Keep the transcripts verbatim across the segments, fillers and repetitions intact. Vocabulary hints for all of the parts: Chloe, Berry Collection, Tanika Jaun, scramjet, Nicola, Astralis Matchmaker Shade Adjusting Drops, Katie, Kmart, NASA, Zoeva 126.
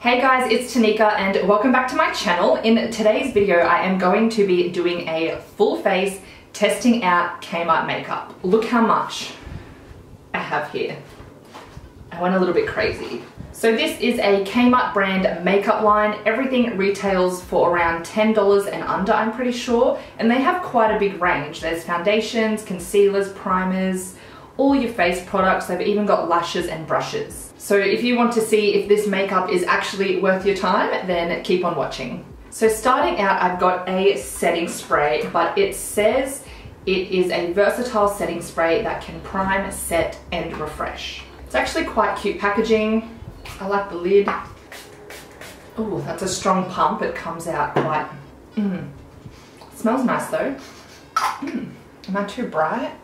Hey guys, it's Tanika and welcome back to my channel. In today's video, I am going to be doing a full face testing out Kmart makeup. Look how much I have here. I went a little bit crazy. So this is a Kmart brand makeup line. Everything retails for around ten dollars and under, I'm pretty sure. And they have quite a big range. There's foundations, concealers, primers, all your face products. They've even got lashes and brushes. So if you want to see if this makeup is actually worth your time, then keep on watching. So starting out, I've got a setting spray, but it says it is a versatile setting spray that can prime, set, and refresh. It's actually quite cute packaging. I like the lid. Oh, that's a strong pump. It comes out quite, mm. It smells nice though. Mm. Am I too bright?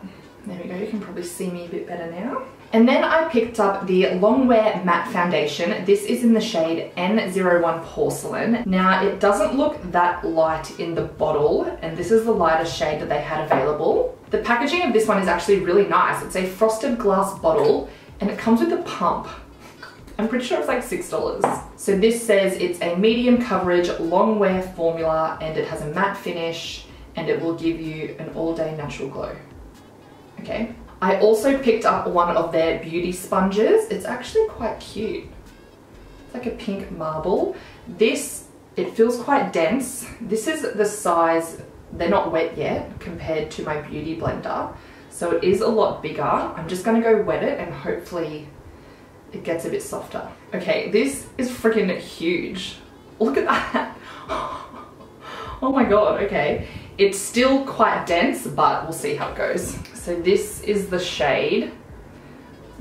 There we go, you can probably see me a bit better now. And then I picked up the Longwear Matte Foundation. This is in the shade N zero one Porcelain. Now, it doesn't look that light in the bottle, and this is the lightest shade that they had available. The packaging of this one is actually really nice. It's a frosted glass bottle, and it comes with a pump. I'm pretty sure it's like six dollars. So this says it's a medium coverage longwear formula, and it has a matte finish, and it will give you an all-day natural glow. Okay. I also picked up one of their beauty sponges. It's actually quite cute. It's like a pink marble. This, it feels quite dense. This is the size, they're not wet yet compared to my beauty blender. So it is a lot bigger. I'm just gonna go wet it and hopefully it gets a bit softer. Okay, this is freaking huge. Look at that. Oh my God, okay. It's still quite dense, but we'll see how it goes. So this is the shade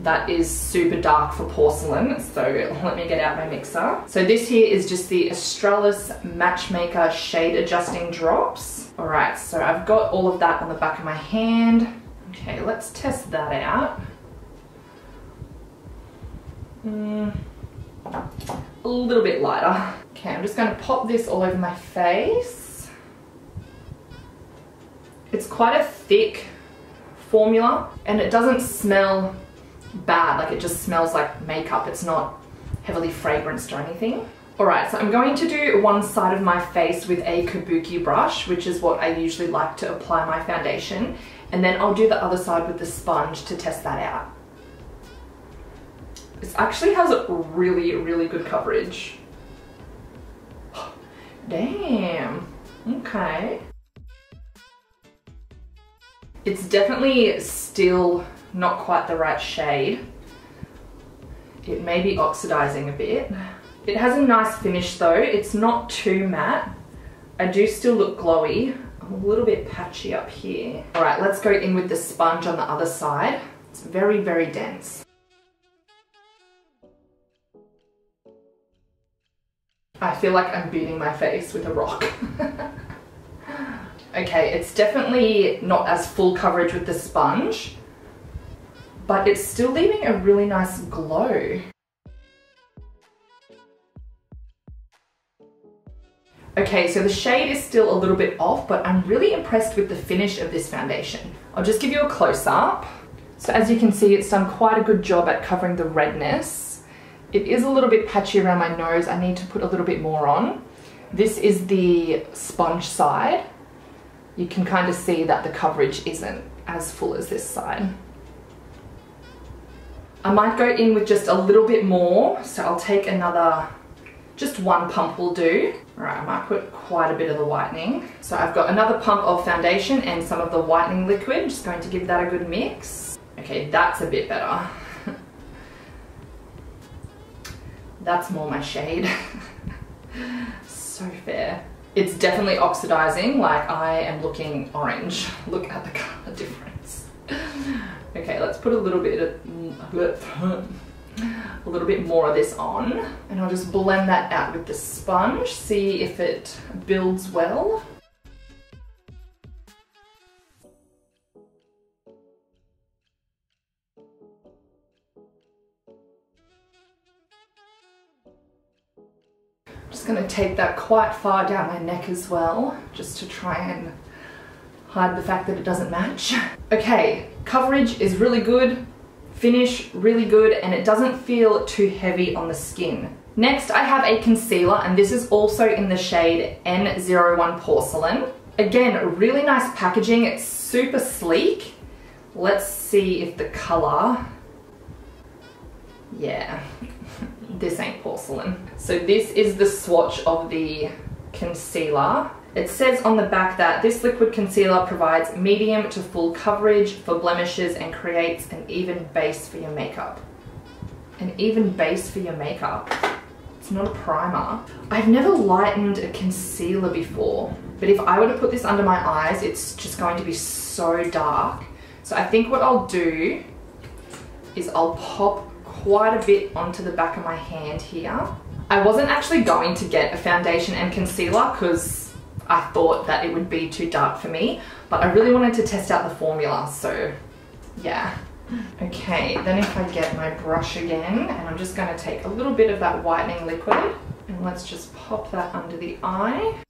that is super dark for porcelain. So let me get out my mixer. So this here is just the Astralis Matchmaker Shade Adjusting Drops. All right, so I've got all of that on the back of my hand. Okay, let's test that out. Mm, a little bit lighter. Okay, I'm just gonna pop this all over my face. It's quite a thick formula and it doesn't smell bad, like it just smells like makeup. It's not heavily fragranced or anything. All right, so I'm going to do one side of my face with a kabuki brush, which is what I usually like to apply my foundation. And then I'll do the other side with the sponge to test that out. This actually has really, really good coverage. Damn, okay. It's definitely still not quite the right shade. It may be oxidizing a bit. It has a nice finish though. It's not too matte. I do still look glowy. I'm a little bit patchy up here. All right, let's go in with the sponge on the other side. It's very, very dense. I feel like I'm beating my face with a rock. Okay, it's definitely not as full coverage with the sponge, but it's still leaving a really nice glow. Okay, so the shade is still a little bit off, but I'm really impressed with the finish of this foundation. I'll just give you a close-up. So as you can see, it's done quite a good job at covering the redness. It is a little bit patchy around my nose. I need to put a little bit more on. This is the sponge side. You can kind of see that the coverage isn't as full as this side. I might go in with just a little bit more, so I'll take another, just one pump will do. All right, I might put quite a bit of the whitening. So I've got another pump of foundation and some of the whitening liquid, just going to give that a good mix. Okay, that's a bit better. That's more my shade. So fair. It's definitely oxidizing, like I am looking orange. Look at the color difference. Okay, let's put a little bit of, a little bit more of this on, and I'll just blend that out with the sponge, see if it builds well. Going to take that quite far down my neck as well, just to try and hide the fact that it doesn't match. Okay, coverage is really good, finish really good, and it doesn't feel too heavy on the skin. Next, I have a concealer, and this is also in the shade N zero one Porcelain. Again, really nice packaging, it's super sleek. Let's see if the color, yeah, this ain't porcelain. So this is the swatch of the concealer. It says on the back that this liquid concealer provides medium to full coverage for blemishes and creates an even base for your makeup. An even base for your makeup. It's not a primer. I've never lightened a concealer before, but if I were to put this under my eyes, it's just going to be so dark. So I think what I'll do is I'll pop quite a bit onto the back of my hand here. I wasn't actually going to get a foundation and concealer because I thought that it would be too dark for me, but I really wanted to test out the formula, so yeah. Okay, then if I get my brush again, and I'm just going to take a little bit of that whitening liquid, and let's just pop that under the eye.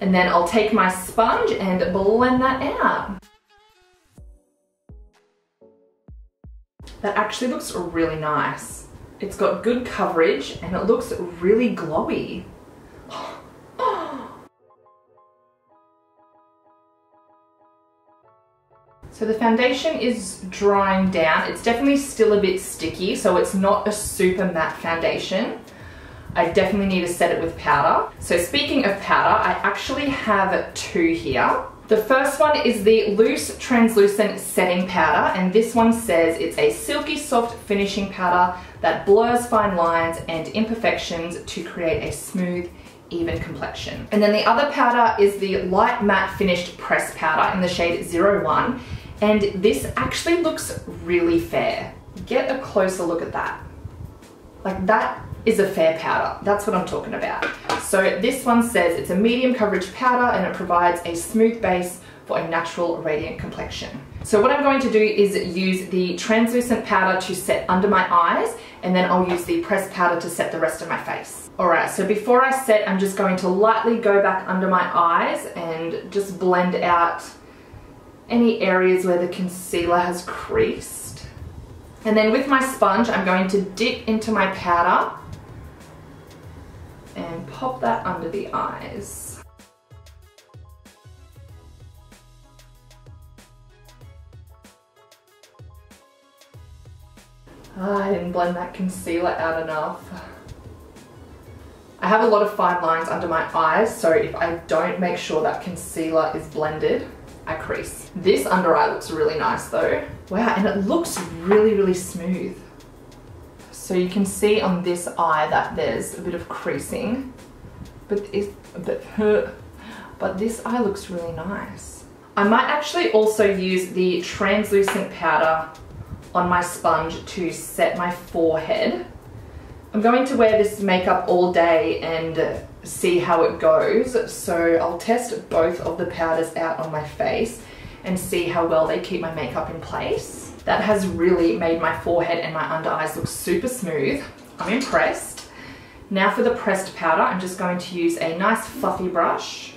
And then I'll take my sponge and blend that out. That actually looks really nice. It's got good coverage, and it looks really glowy. So the foundation is drying down. It's definitely still a bit sticky, so it's not a super matte foundation. I definitely need to set it with powder. So speaking of powder, I actually have two here. The first one is the Loose Translucent Setting Powder, and this one says it's a silky soft finishing powder that blurs fine lines and imperfections to create a smooth, even complexion. And then the other powder is the Light Matte Finished Press Powder in the shade zero one. And this actually looks really fair. Get a closer look at that. Like, that is a fair powder. That's what I'm talking about. So this one says it's a medium coverage powder and it provides a smooth base for a natural radiant complexion. So what I'm going to do is use the translucent powder to set under my eyes, and then I'll use the pressed powder to set the rest of my face. Alright, so before I set, I'm just going to lightly go back under my eyes and just blend out any areas where the concealer has creased. And then with my sponge, I'm going to dip into my powder and pop that under the eyes. Oh, I didn't blend that concealer out enough. I have a lot of fine lines under my eyes, so if I don't make sure that concealer is blended, I crease. This under eye looks really nice though. Wow, and it looks really, really smooth. So you can see on this eye that there's a bit of creasing, but it's a bit hurt. But this eye looks really nice. I might actually also use the translucent powder on my sponge to set my forehead. I'm going to wear this makeup all day and see how it goes, so I'll test both of the powders out on my face and see how well they keep my makeup in place. That has really made my forehead and my under eyes look super smooth. I'm impressed. Now for the pressed powder, I'm just going to use a nice fluffy brush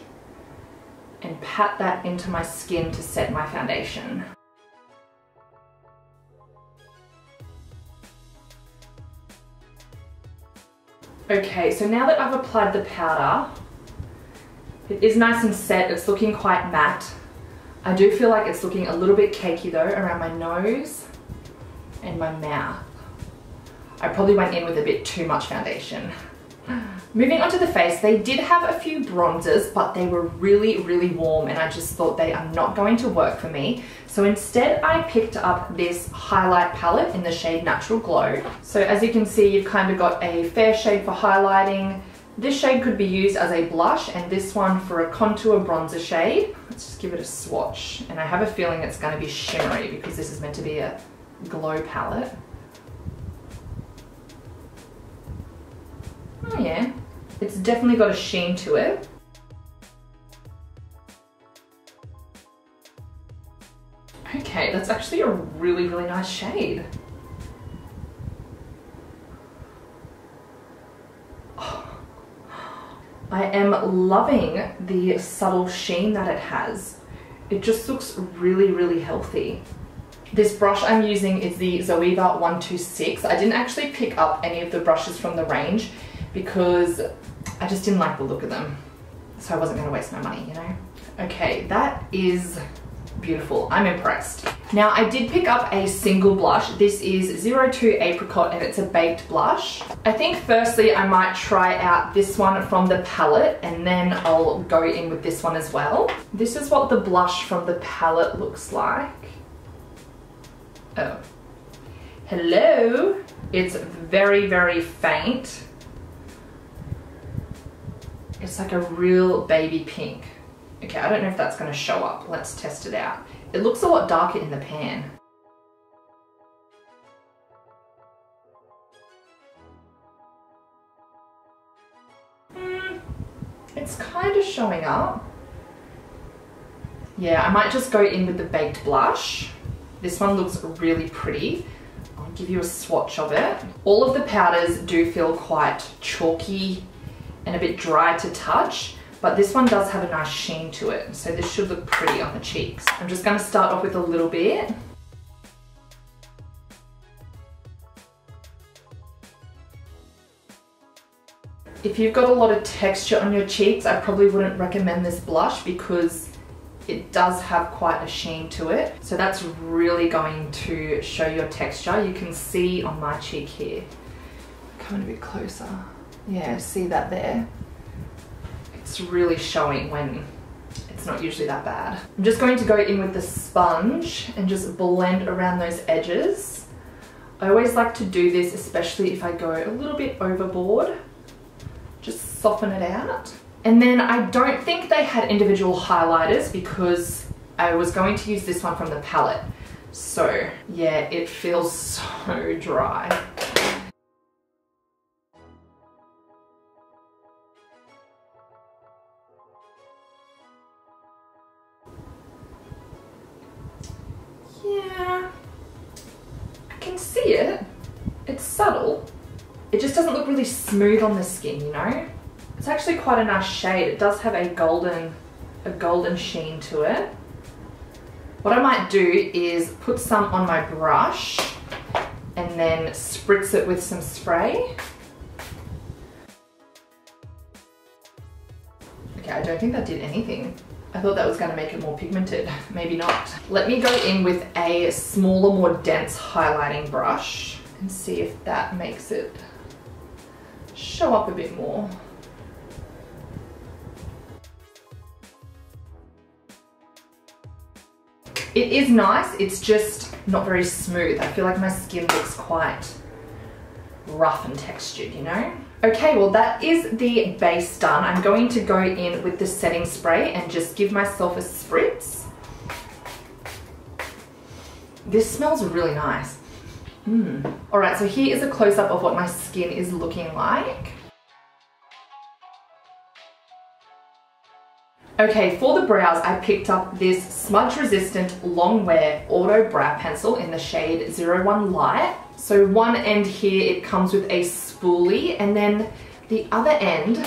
and pat that into my skin to set my foundation. Okay, so now that I've applied the powder, it is nice and set, it's looking quite matte. I do feel like it's looking a little bit cakey though around my nose and my mouth. I probably went in with a bit too much foundation. Moving on to the face, they did have a few bronzers, but they were really, really warm and I just thought they are not going to work for me. So instead I picked up this highlight palette in the shade Natural Glow. So as you can see, you've kind of got a fair shade for highlighting. This shade could be used as a blush and this one for a contour bronzer shade. Let's just give it a swatch. And I have a feeling it's going to be shimmery because this is meant to be a glow palette. Oh yeah, it's definitely got a sheen to it. Okay, that's actually a really, really nice shade. Oh. I am loving the subtle sheen that it has. It just looks really, really healthy. This brush I'm using is the Zoeva one two six. I didn't actually pick up any of the brushes from the range because I just didn't like the look of them. So I wasn't going to waste my money, you know? Okay, that is beautiful. I'm impressed. Now I did pick up a single blush. This is zero two Apricot and it's a baked blush. I think firstly I might try out this one from the palette and then I'll go in with this one as well. This is what the blush from the palette looks like. Oh. Hello. It's very, very faint. It's like a real baby pink. Okay, I don't know if that's going to show up. Let's test it out. It looks a lot darker in the pan. Mm, it's kind of showing up. Yeah, I might just go in with the baked blush. This one looks really pretty. I'll give you a swatch of it. All of the powders do feel quite chalky and a bit dry to touch, but this one does have a nice sheen to it, so this should look pretty on the cheeks. I'm just going to start off with a little bit. If you've got a lot of texture on your cheeks, I probably wouldn't recommend this blush because it does have quite a sheen to it. So that's really going to show your texture. You can see on my cheek here. Coming a bit closer. Yeah, see that there? It's really showing when it's not usually that bad. I'm just going to go in with the sponge and just blend around those edges. I always like to do this, especially if I go a little bit overboard. Just soften it out. And then I don't think they had individual highlighters because I was going to use this one from the palette. So yeah, it feels so dry. Yeah, I can see it. It's subtle. It just doesn't look really smooth on the skin, you know? It's actually quite a nice shade. It does have a golden, a golden sheen to it. What I might do is put some on my brush and then spritz it with some spray. Okay, I don't think that did anything. I thought that was going to make it more pigmented. Maybe not. Let me go in with a smaller, more dense highlighting brush and see if that makes it show up a bit more. It is nice, it's just not very smooth. I feel like my skin looks quite rough and textured, you know? Okay, well that is the base done. I'm going to go in with the setting spray and just give myself a spritz. This smells really nice. Mm. All right, so here is a close-up of what my skin is looking like. Okay, for the brows, I picked up this smudge-resistant longwear auto brow pencil in the shade zero one Light. So one end here, it comes with a spoolie, and then the other end,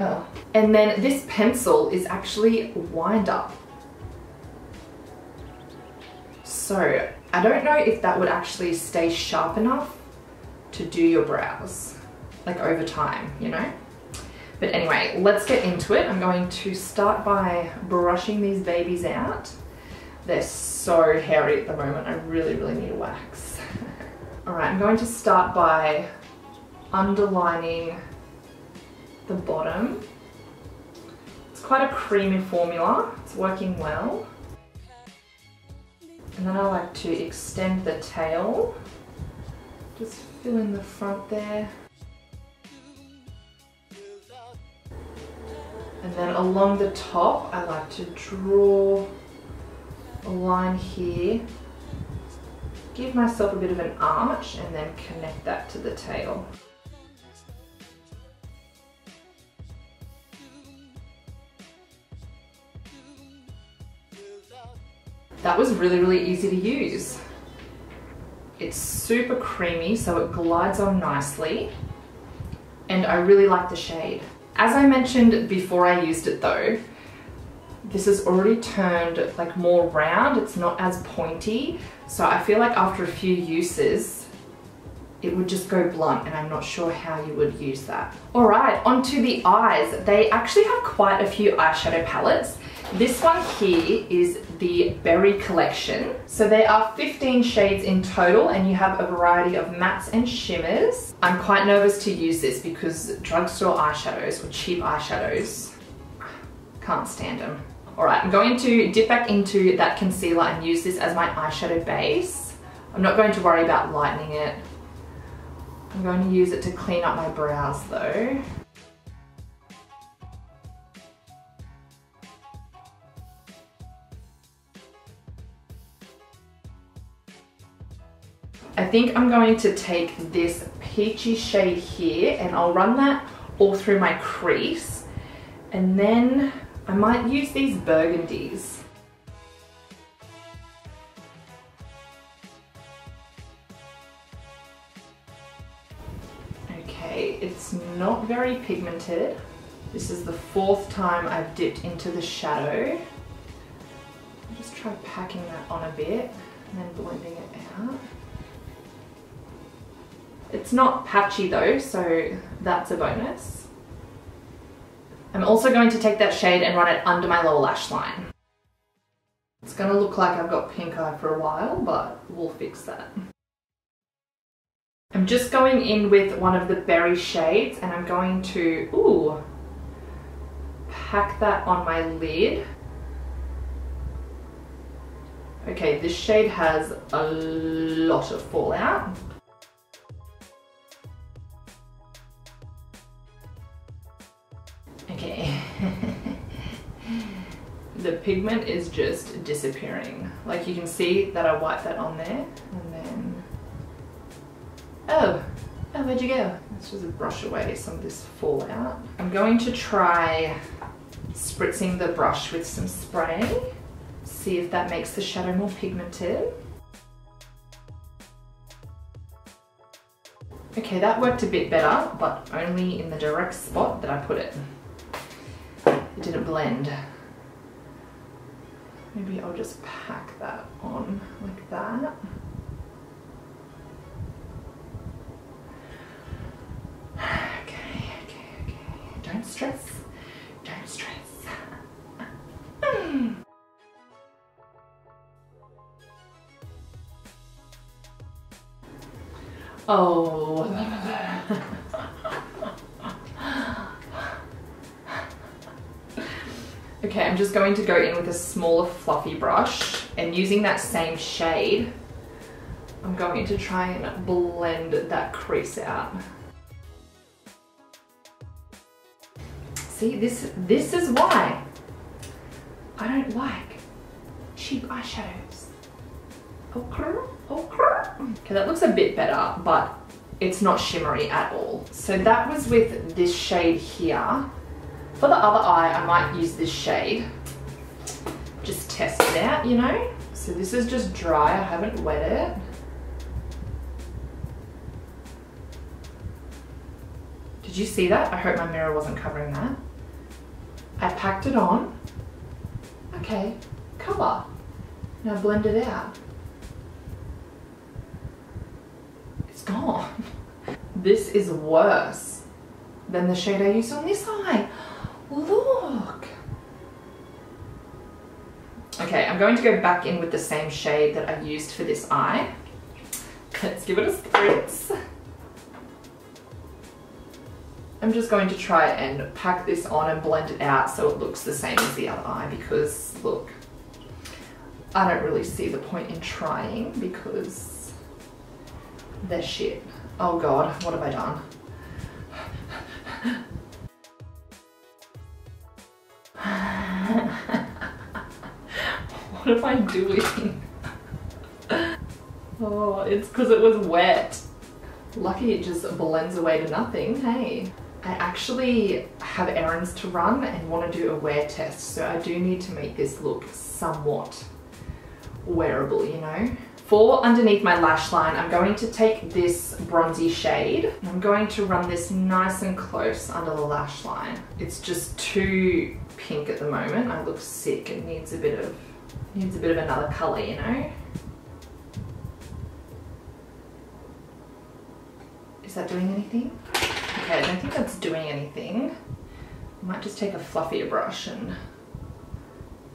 oh, and then this pencil is actually wind up. So I don't know if that would actually stay sharp enough to do your brows, like over time, you know? But anyway, let's get into it. I'm going to start by brushing these babies out. They're so hairy at the moment. I really, really need a wax. All right, I'm going to start by underlining the bottom. It's quite a creamy formula. It's working well. And then I like to extend the tail. Just fill in the front there. And then along the top, I like to draw a line here, give myself a bit of an arch, and then connect that to the tail. That was really, really easy to use. It's super creamy, so it glides on nicely, and I really like the shade. As I mentioned before I used it though, this has already turned like more round, it's not as pointy, so I feel like after a few uses it would just go blunt, and I'm not sure how you would use that. Alright, onto the eyes. They actually have quite a few eyeshadow palettes. This one here is the Berry Collection. So there are fifteen shades in total, and you have a variety of mattes and shimmers. I'm quite nervous to use this because drugstore eyeshadows or cheap eyeshadows, can't stand them. Alright, I'm going to dip back into that concealer and use this as my eyeshadow base. I'm not going to worry about lightening it. I'm going to use it to clean up my brows though. I think I'm going to take this peachy shade here and I'll run that all through my crease, and then I might use these burgundies. Okay, it's not very pigmented. This is the fourth time I've dipped into the shadow. I'll just try packing that on a bit and then blending it out. It's not patchy though, so that's a bonus. I'm also going to take that shade and run it under my lower lash line. It's going to look like I've got pink eye for a while, but we'll fix that. I'm just going in with one of the berry shades and I'm going to, ooh, pack that on my lid. Okay, this shade has a lot of fallout. Okay, the pigment is just disappearing. Like, you can see that I wiped that on there, and then, oh, oh, where'd you go? Let's just brush away some of this fallout. I'm going to try spritzing the brush with some spray, see if that makes the shadow more pigmented. Okay, that worked a bit better, but only in the direct spot that I put it. It didn't blend. Maybe I'll just pack that on like that. Okay, okay, okay. Don't stress. Don't stress. Oh. Okay, I'm just going to go in with a smaller fluffy brush, and using that same shade, I'm going to try and blend that crease out. See, this this is why I don't like cheap eyeshadows. Okay, okay. Okay, that looks a bit better, but it's not shimmery at all. So that was with this shade here. For the other eye, I might use this shade. Just test it out, you know? So this is just dry, I haven't wet it. Did you see that? I hope my mirror wasn't covering that. I packed it on. Okay, color. Now blend it out. It's gone. This is worse than the shade I used on this eye. Look! Okay, I'm going to go back in with the same shade that I used for this eye. Let's give it a spritz. I'm just going to try and pack this on and blend it out so it looks the same as the other eye, because look, I don't really see the point in trying because they're shit. Oh god, what have I done? What am I doing? Oh, it's because it was wet. Lucky it just blends away to nothing, hey. I actually have errands to run and want to do a wear test, so I do need to make this look somewhat wearable, you know? for underneath my lash line, I'm going to take this bronzy shade. I'm going to run this nice and close under the lash line. It's just too pink at the moment. I look sick. It needs a bit of, needs a bit of another color, you know? Is that doing anything? Okay, I don't think that's doing anything. I might just take a fluffier brush and,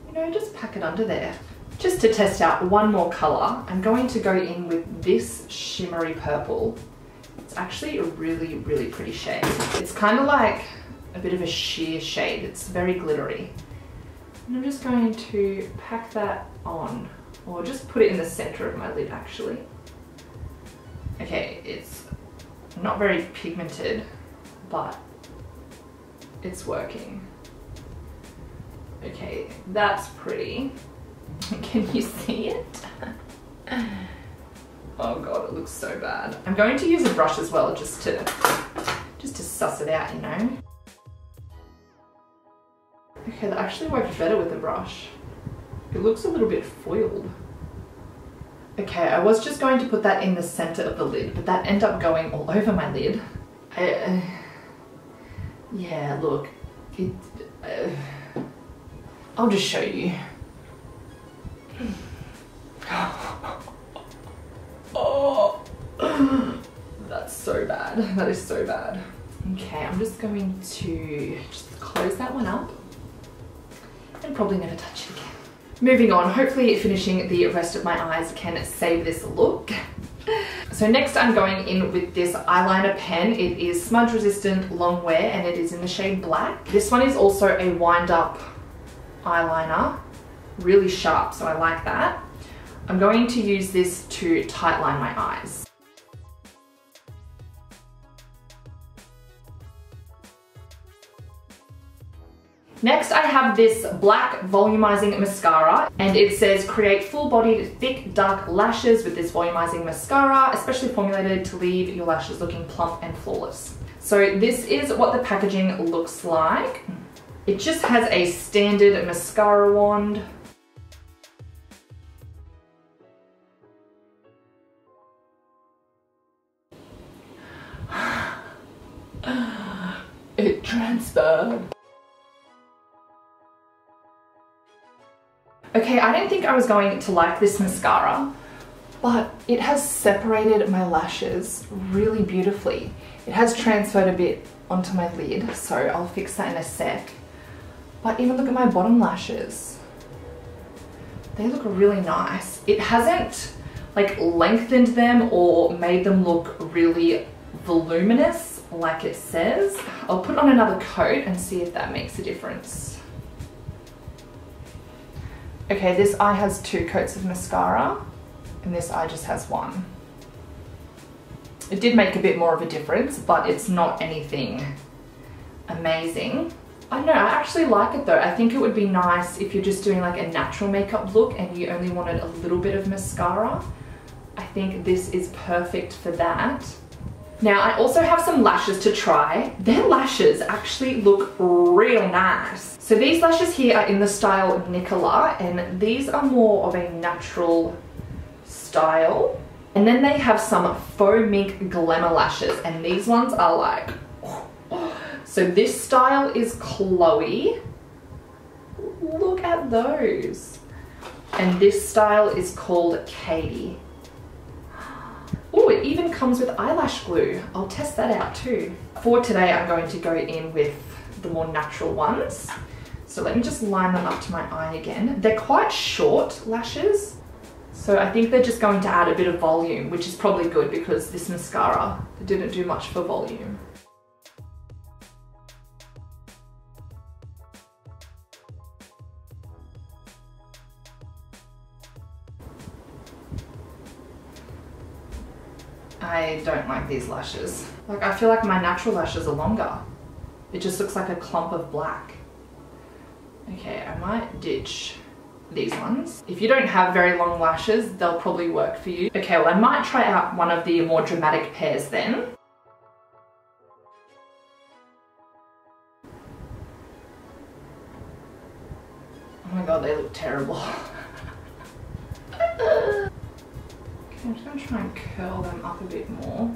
you know, just pack it under there. Just to test out one more color, I'm going to go in with this shimmery purple. It's actually a really, really pretty shade. It's kind of like a bit of a sheer shade. It's very glittery. And I'm just going to pack that on, or just put it in the center of my lid actually. Okay, it's not very pigmented, but it's working. Okay, that's pretty. Can you see it? Oh god, it looks so bad. I'm going to use a brush as well just to just to suss it out, you know. Okay, that actually worked better with the brush. It looks a little bit foiled. Okay, I was just going to put that in the center of the lid, but that ended up going all over my lid. I, uh, yeah, look, it, uh, I'll just show you. Oh, that's so bad. That is so bad. Okay, I'm just going to just close that one up and probably never touch it again. Moving on, hopefully finishing the rest of my eyes can save this look. So next I'm going in with this eyeliner pen. It is smudge resistant, long wear, and it is in the shade black. This one is also a wind up eyeliner. Really sharp, so I like that. I'm going to use this to tightline my eyes. Next I have this black volumizing mascara, and it says create full-bodied thick dark lashes with this volumizing mascara, especially formulated to leave your lashes looking plump and flawless. So this is what the packaging looks like. It just has a standard mascara wand. It transferred. Okay, I didn't think I was going to like this mascara, but it has separated my lashes really beautifully. It has transferred a bit onto my lid, so I'll fix that in a sec. But even look at my bottom lashes. They look really nice. It hasn't like lengthened them or made them look really voluminous like it says. I'll put on another coat and see if that makes a difference. Okay, this eye has two coats of mascara and this eye just has one. It did make a bit more of a difference, but it's not anything amazing. I don't know, I actually like it though. I think it would be nice if you're just doing like a natural makeup look and you only wanted a little bit of mascara. I think this is perfect for that. Now I also have some lashes to try. Their lashes actually look real nice. So these lashes here are in the style Nicola, and these are more of a natural style. And then they have some faux mink glamour lashes, and these ones are like, so this style is Chloe. Look at those. And this style is called Katie. Oh, it even comes with eyelash glue. I'll test that out too. For today, I'm going to go in with the more natural ones. So let me just line them up to my eye again. They're quite short lashes, so I think they're just going to add a bit of volume, which is probably good because this mascara didn't do much for volume. I don't like these lashes. Like, I feel like my natural lashes are longer. It just looks like a clump of black. Okay, I might ditch these ones. If you don't have very long lashes, they'll probably work for you. Okay, well I might try out one of the more dramatic pairs then. Oh my god, they look terrible. I'm just going to try and curl them up a bit more.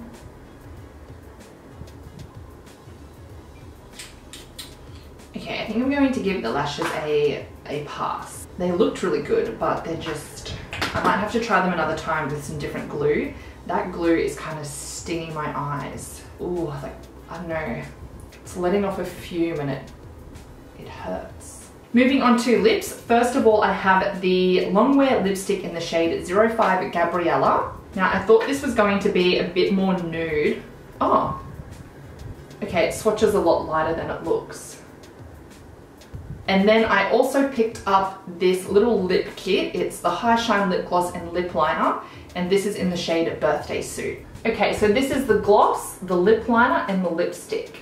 Okay, I think I'm going to give the lashes a, a pass. They looked really good, but they're just... I might have to try them another time with some different glue. That glue is kind of stinging my eyes. Ooh, like, I don't know. It's letting off a fume and it, it hurts. Moving on to lips. First of all, I have the Longwear lipstick in the shade zero five Gabriella. Now, I thought this was going to be a bit more nude. Oh. Okay, it swatches a lot lighter than it looks. And then I also picked up this little lip kit. It's the High Shine Lip Gloss and Lip Liner. And this is in the shade Birthday Suit. Okay, so this is the gloss, the lip liner, and the lipstick.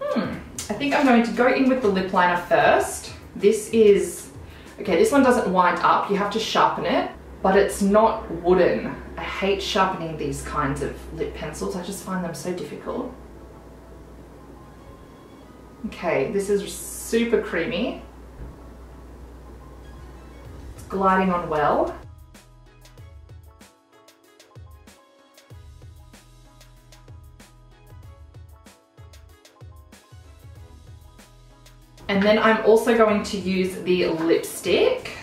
Hmm, I think I'm going to go in with the lip liner first. This is, okay, this one doesn't wind up. You have to sharpen it, but it's not wooden. I hate sharpening these kinds of lip pencils. I just find them so difficult. Okay, this is super creamy. It's gliding on well. And then I'm also going to use the lipstick.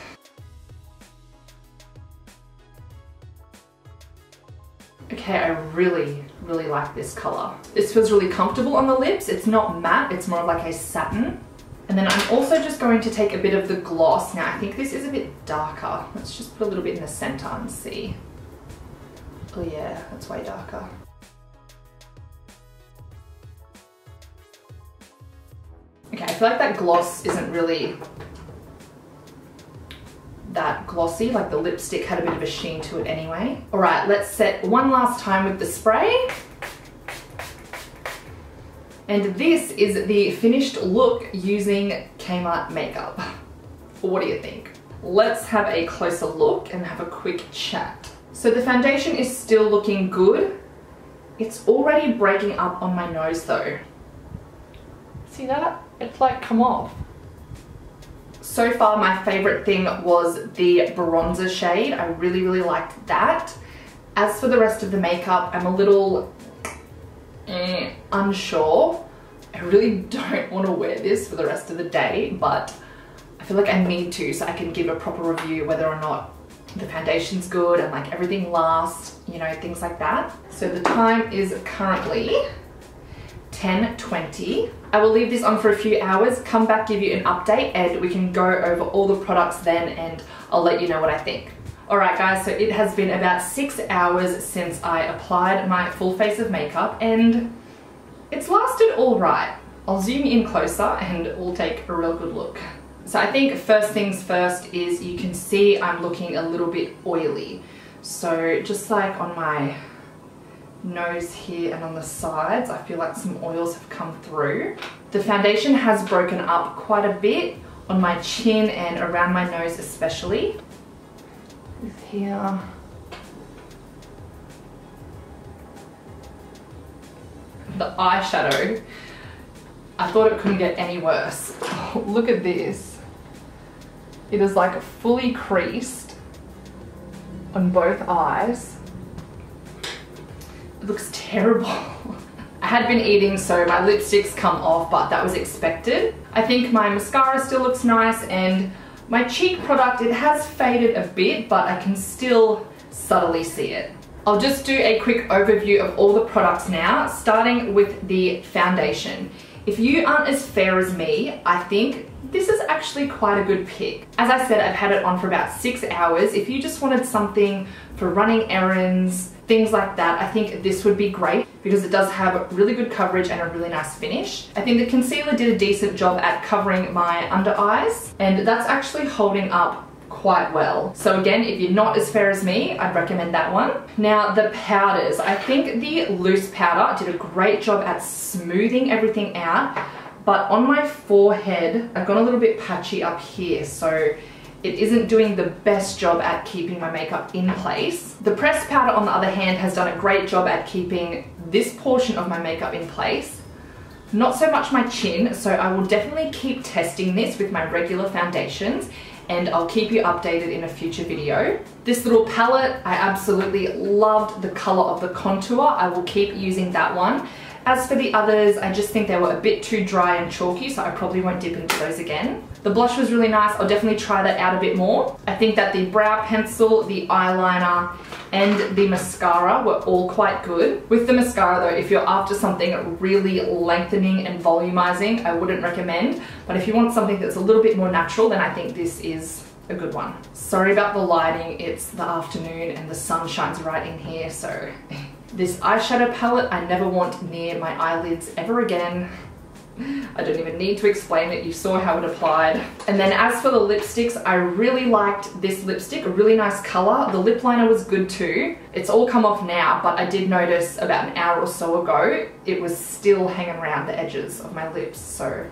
Okay, I really, really like this color. This feels really comfortable on the lips. It's not matte, it's more like a satin. And then I'm also just going to take a bit of the gloss. Now, I think this is a bit darker. Let's just put a little bit in the center and see. Oh yeah, that's way darker. Okay, I feel like that gloss isn't really that glossy, like the lipstick had a bit of a sheen to it anyway. All right, let's set one last time with the spray. And this is the finished look using Kmart makeup. What do you think? Let's have a closer look and have a quick chat. So the foundation is still looking good. It's already breaking up on my nose though. See that? It's like come off. So far my favorite thing was the bronzer shade. I really, really liked that. As for the rest of the makeup, I'm a little eh, unsure. I really don't want to wear this for the rest of the day, but I feel like I need to so I can give a proper review whether or not the foundation's good and like everything lasts, you know, things like that. So the time is currently ten twenty. I will leave this on for a few hours, come back, give you an update, and we can go over all the products then and I'll let you know what I think. Alright guys, so it has been about six hours since I applied my full face of makeup and it's lasted alright. I'll zoom in closer and we'll take a real good look. So I think first things first is you can see I'm looking a little bit oily. So just like on my nose here and on the sides, I feel like some oils have come through. The foundation has broken up quite a bit on my chin and around my nose especially. It's here. The eyeshadow, I thought it couldn't get any worse. Oh, look at this. It is like fully creased on both eyes. It looks terrible. I had been eating so my lipstick's come off, but that was expected. I think my mascara still looks nice and my cheek product, it has faded a bit, but I can still subtly see it. I'll just do a quick overview of all the products now, starting with the foundation. If you aren't as fair as me, I think this is actually quite a good pick. As I said, I've had it on for about six hours. If you just wanted something for running errands, things like that, I think this would be great because it does have really good coverage and a really nice finish. I think the concealer did a decent job at covering my under eyes and that's actually holding up quite well. So again, if you're not as fair as me, I'd recommend that one. Now the powders, I think the loose powder did a great job at smoothing everything out, but on my forehead, I've gone a little bit patchy up here, so it isn't doing the best job at keeping my makeup in place. The pressed powder, on the other hand, has done a great job at keeping this portion of my makeup in place. Not so much my chin, so I will definitely keep testing this with my regular foundations and I'll keep you updated in a future video. This little palette, I absolutely loved the color of the contour. I will keep using that one. As for the others, I just think they were a bit too dry and chalky, so I probably won't dip into those again. The blush was really nice. I'll definitely try that out a bit more. I think that the brow pencil, the eyeliner, and the mascara were all quite good. With the mascara though, if you're after something really lengthening and volumizing, I wouldn't recommend. But if you want something that's a little bit more natural, then I think this is a good one. Sorry about the lighting. It's the afternoon and the sun shines right in here, so... This eyeshadow palette I never want near my eyelids ever again. I don't even need to explain it, you saw how it applied. And then as for the lipsticks, I really liked this lipstick, a really nice color. The lip liner was good too. It's all come off now, but I did notice about an hour or so ago, it was still hanging around the edges of my lips, so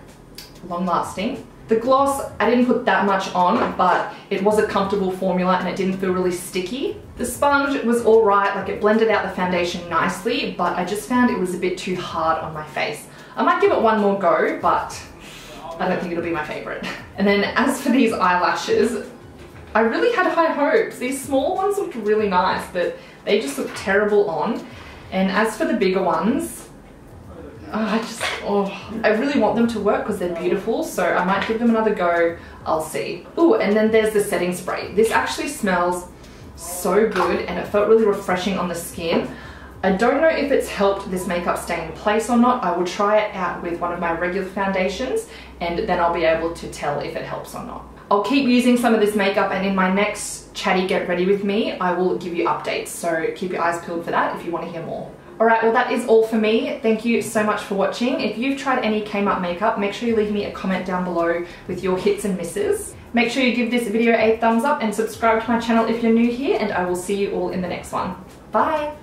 long lasting. The gloss, I didn't put that much on, but it was a comfortable formula and it didn't feel really sticky. The sponge was all right, like it blended out the foundation nicely, but I just found it was a bit too hard on my face. I might give it one more go, but I don't think it'll be my favorite. And then as for these eyelashes, I really had high hopes. These small ones looked really nice, but they just looked terrible on. And as for the bigger ones, Oh, I just, oh, I really want them to work because they're beautiful, so I might give them another go. I'll see. Oh, and then there's the setting spray. This actually smells so good and it felt really refreshing on the skin. I don't know if it's helped this makeup stay in place or not. I will try it out with one of my regular foundations and then I'll be able to tell if it helps or not. I'll keep using some of this makeup and in my next chatty get ready with me, I will give you updates. So keep your eyes peeled for that if you want to hear more. Alright, well that is all for me. Thank you so much for watching. If you've tried any Kmart makeup, make sure you leave me a comment down below with your hits and misses. Make sure you give this video a thumbs up and subscribe to my channel if you're new here, and I will see you all in the next one. Bye!